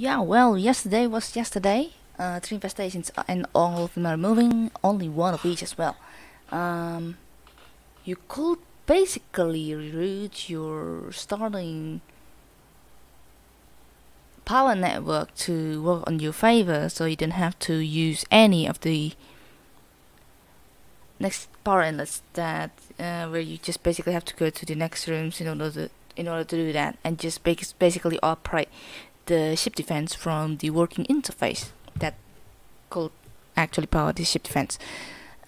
Yeah, well, yesterday was yesterday. 3 infestations and all of them are moving, only one of each as well. You could basically reroute your starting power network to work on your favor, so you don't have to use any of the next power inlets that where you just basically have to go to the next rooms in order to do that, and just basically operate the ship defense from the working interface that could actually power the ship defense.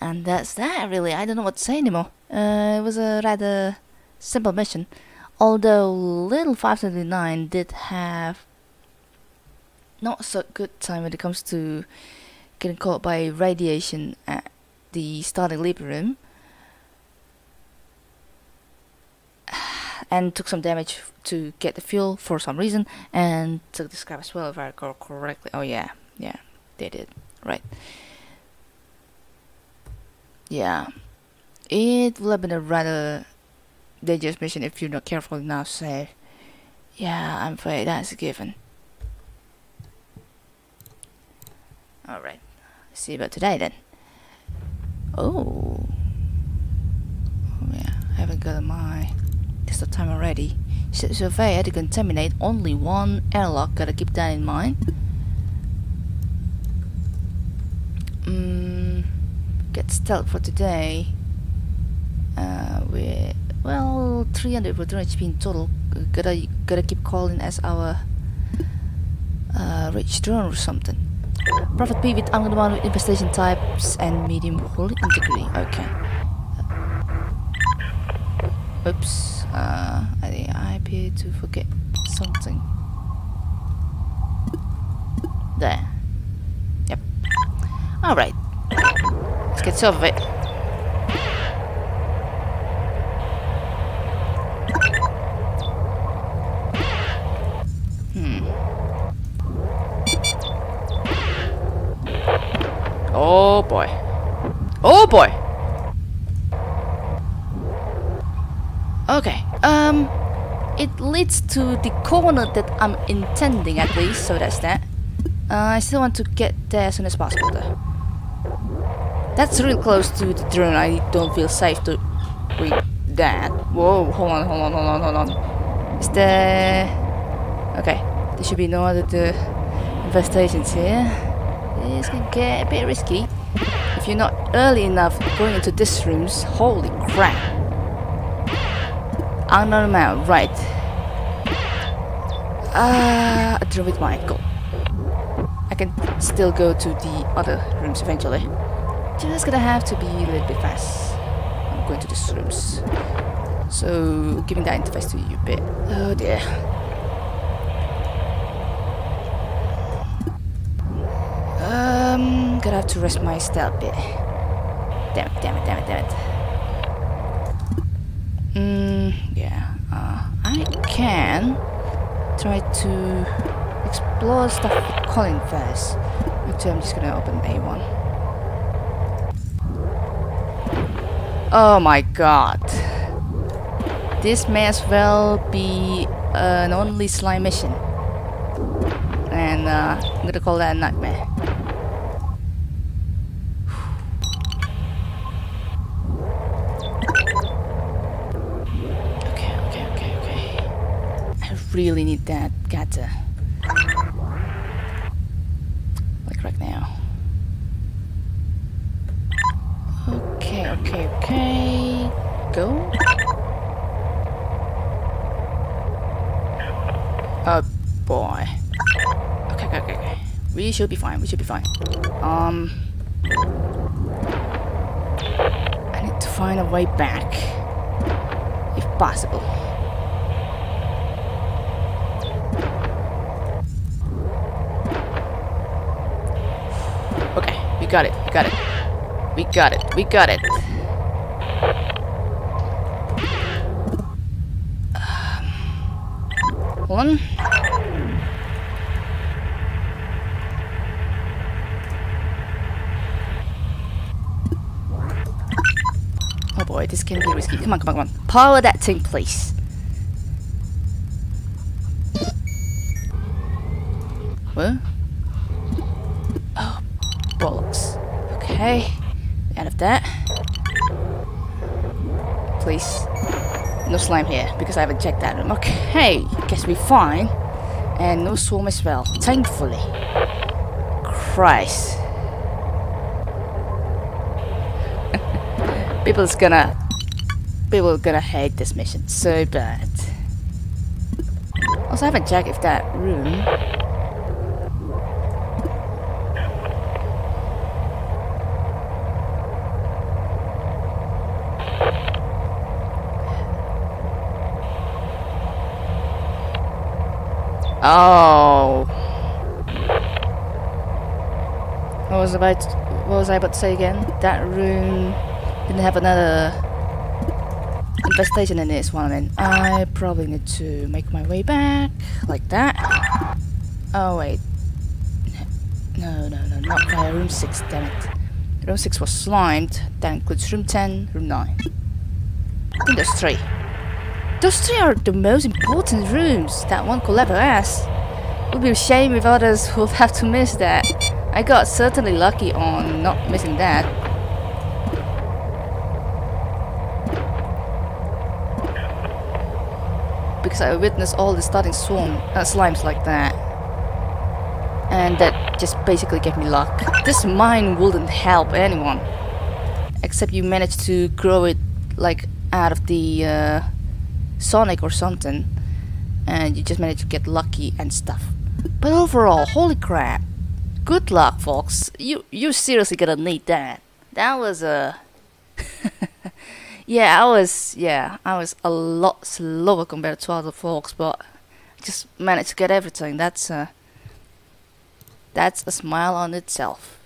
And that's that, really. I don't know what to say anymore. It was a rather simple mission, although little579 did have not so good time when it comes to getting caught by radiation at the starting leap room, and took some damage to get the fuel for some reason, and took the scrap as well, if I recall correctly. Oh yeah, they did, right? Yeah, it would have been a rather dangerous mission if you're not careful enough, so yeah, I'm afraid that's a given. Alright, see about today then. Oh yeah, I haven't got my test of time already. Surveyor to contaminate only one airlock, gotta keep that in mind. Get stealth for today. We, well, 300 for 3 HP in total. Gotta keep calling as our rich drone or something. Prophet P with armed one with infestation types and medium holy integrity. Okay. Oops. I appear to forget something. There. Yep. Alright. Let's get some of it. Oh boy. Oh boy. Okay. It leads to the corner that I'm intending, at least, so that's that. I still want to get there as soon as possible though. That's real close to the drone. I don't feel safe to read that. Whoa, hold on. Is there... Okay, there should be no other infestations here. This can get a bit risky if you're not early enough going into these rooms. Holy crap. Unknown amount, right. A drone with my goal. I can still go to the other rooms eventually. Just gonna have to be a little bit fast. I'm going to these rooms, so giving that interface to you a bit. Oh dear. Gonna have to rest my stealth a bit. Damn it. Yeah. I can try to explore stuff with Colin first. Actually, I'm just gonna open A1. Oh my god. This may as well be an only slime mission. And I'm gonna call that a nightmare. Okay. I really need that gadget. Like right now. Okay, go. Oh boy. Okay. We should be fine. I need to find a way back, if possible. Okay, we got it. One. Oh boy, this can be risky. Come on. Power that thing, please. What? Oh, bollocks. Okay. Out of that. Please. No slime here, because I haven't checked that room. Okay, guess we're fine. And no swarm as well, thankfully. Christ. People are gonna hate this mission so bad. Also, I haven't checked if that room. Oh. What was I about to say again? That room didn't have another infestation in this one, and I probably need to make my way back like that. Oh wait. No, not via room 6, damn it. Room 6 was slimed. That includes room 10, room 9. I think there's 3. Those 3 are the most important rooms that one could ever ask. It would be a shame if others would have to miss that. I got certainly lucky on not missing that. Because I witnessed all the starting slimes like that. And that just basically gave me luck. This mine wouldn't help anyone. Except you managed to grow it like out of the... Sonic or something, and you just managed to get lucky and stuff. But overall, holy crap, good luck folks. You seriously gonna need that. That was a yeah I was a lot slower compared to other folks, but I just managed to get everything. That's a smile on itself.